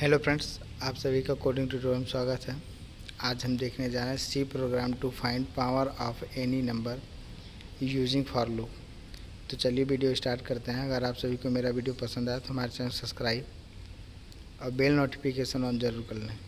Hello friends, आप सभी का कोडिंग ट्यूटोरियल में स्वागत है। आज हम देखने जा रहे हैं C program to find power of any number using for loop. तो चलिए वीडियो स्टार्ट करते हैं। अगर आप सभी को मेरा वीडियो पसंद आया तो हमारे चैनल सब्सक्राइब और बेल नोटिफिकेशन ऑन जरूर कर लें।